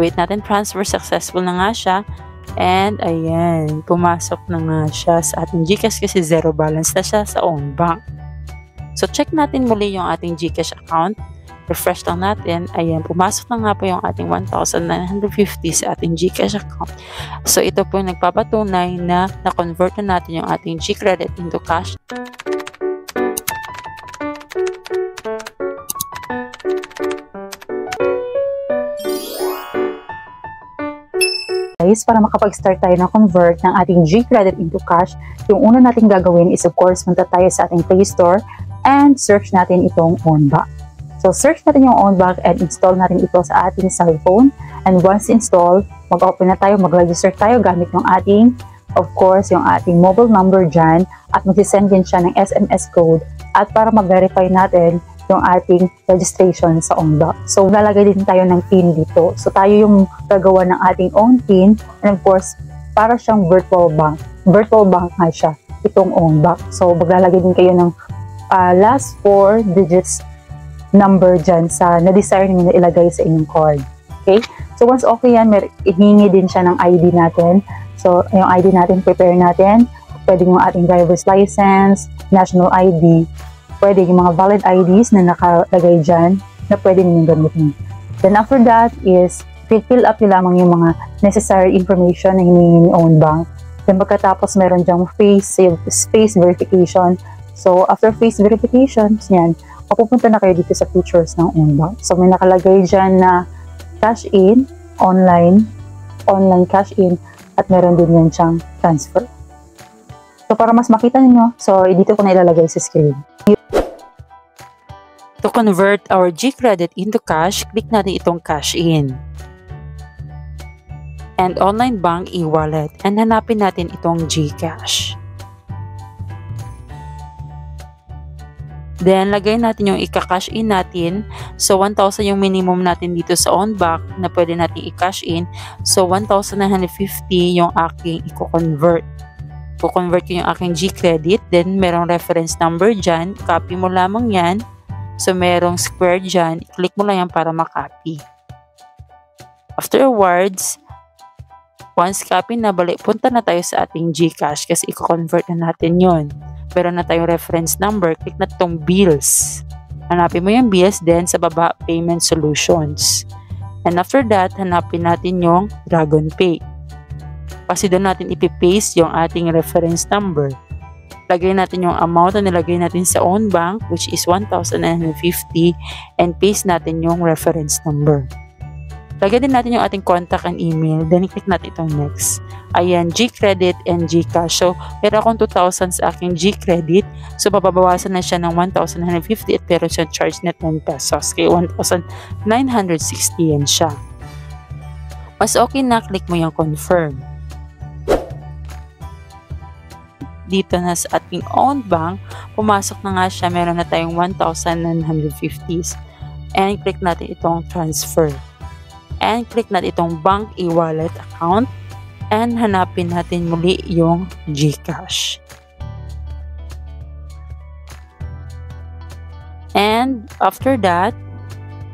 Wait natin, transfer successful na nga siya. And ayan, pumasok na nga siya sa ating GCash kasi zero balance na siya sa OwnBank. So check natin muli yung ating GCash account. Refresh lang natin. Ayan, pumasok na nga po yung ating 1,950 sa ating GCash account. So ito po yung nagpapatunay na na-convert na natin yung ating GCredit into cash. Para makapag-start tayo ng convert ng ating GCredit into cash, yung una natin gagawin is of course punta tayo sa ating Play Store and search natin itong OwnBag. So search natin yung OwnBag and install natin ito sa ating cellphone, and once install, mag-open na tayo, mag-register tayo gamit ng ating, of course, yung ating mobile number dyan, at mag-send din siya ng SMS code at para mag-verify natin yung ating registration sa OwnBank. So, lalagay din tayo ng PIN dito. So, tayo yung gagawa ng ating own PIN, and of course, para siyang virtual bank. Virtual bank nga siya, itong OwnBank. So, maglalagay din kayo ng last 4 digits number dyan sa na-desire nyo na ilagay sa inyong card. Okay? So, once okay yan, hihingi din siya ng ID natin. So, yung ID natin, prepare natin. Pwede yung ating driver's license, national ID, pwede yung mga valid IDs na nakalagay dyan na pwede ninyong gamitin. Then after that is, fill up nyo lamang yung mga necessary information na hinihingi ni OwnBank. Then pagkatapos meron dyang face verification. So after face verification, yan, mapupunta na kayo dito sa features ng OwnBank. So may nakalagay dyan na cash in, online cash in, at meron din yan siyang transfer. So para mas makita ninyo, so dito ko na ilalagay sa screen. To convert our GCredit into cash, click natin itong cash in and online bank e-wallet, and hanapin natin itong GCash. Then lagay natin yung ika-cash in natin. So 1,000 yung minimum natin dito sa OwnBank na pwede natin i-cash in. So 1,950 yung aking i-convert. Convert ko yung aking GCredit, then merong reference number dyan, copy mo lamang yan. So merong square dyan, i-click mo lang yan para makopy. Afterwards, once copy na, punta na tayo sa ating GCash kasi i-convert na natin yun. Meron na tayong reference number, click na itong bills. Hanapin mo yung bills, then sa baba, payment solutions. And after that, hanapin natin yung Dragon Pay. Kasi doon natin ipipaste yung ating reference number. Lagay natin yung amount na nilagay natin sa OwnBank, which is 1,950, and paste natin yung reference number. Lagay din natin yung ating contact and email, then click natin itong next. Ayan, GCredit and GCash. So, pero akong 2,000 sa aking GCredit, so pababawasan na siya ng 1,950 at pero siya charge na 10 pesos. Kaya 1,960 yan siya. Mas okay na, click mo yung confirm. Dito na sa ating OwnBank, pumasok na nga siya, meron na tayong 1,950s. And click natin itong transfer. And click natin itong bank e-wallet account. And hanapin natin muli yung GCash. And after that,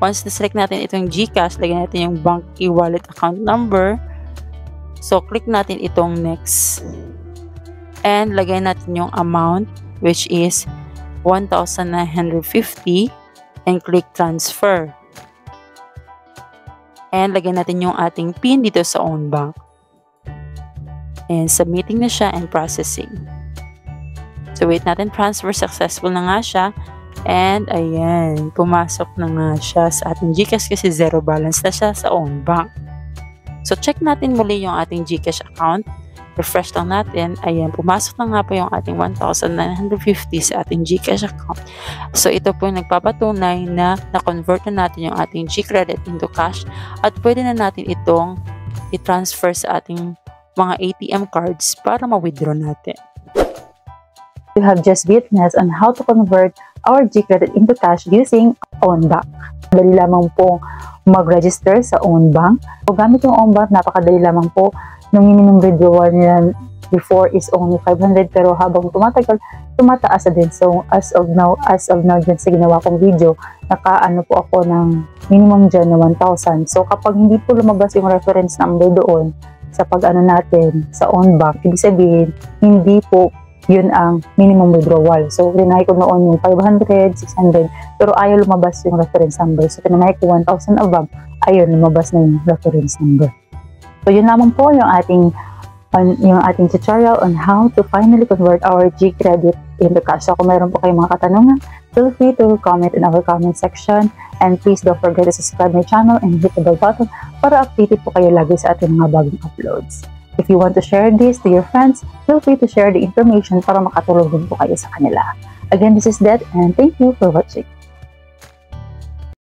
once na-select natin itong GCash, lagyan natin yung bank e-wallet account number. So click natin itong next. And lagay natin yung amount, which is 1,950, and click transfer. And lagay natin yung ating PIN dito sa OwnBank. And submitting na siya and processing. So wait natin, transfer successful na nga siya. And ayan, pumasok na nga siya sa ating GCash kasi zero balance na siya sa OwnBank. So check natin muli yung ating GCash account. Refresh lang natin. Ayan, pumasok na nga po yung ating 1,950 sa ating GCash account. So ito po yung nagpapatunay na na-convert na natin yung ating GCredit into cash, at pwede na natin itong i-transfer sa ating mga ATM cards para ma-withdraw natin. You have just witnessed on how to convert our GCredit into cash using OwnBank. Dali lamang po mag-register sa OwnBank. So, gamit yung OwnBank, napakadali lamang po nung minimum withdrawal nila before is only 500 pero habang tumatagal, tumataas na din. So as of now dyan sa ginawa kong video, nakaano po ako ng minimum dyan na 1,000. So kapag hindi po lumabas yung reference number doon sa pag-ano natin sa OwnBank, ibig sabihin hindi po yun ang minimum withdrawal. So, tinahe ko noon yung 500, 600, pero ayaw lumabas yung reference number. So, tinahe ko 1,000 above, ayun, lumabas na yung reference number. So, yun lamang po yung ating tutorial on how to finally convert our GCredit into cash. So, kung meron po kayong mga katanungan, feel free to comment in our comment section. And please don't forget to subscribe my channel and hit the bell button para updated po kayo lagi sa ating mga bagong uploads. If you want to share this to your friends, feel free to share the information para makatulong din po kayo sa kanila. Again, this is Det and thank you for watching.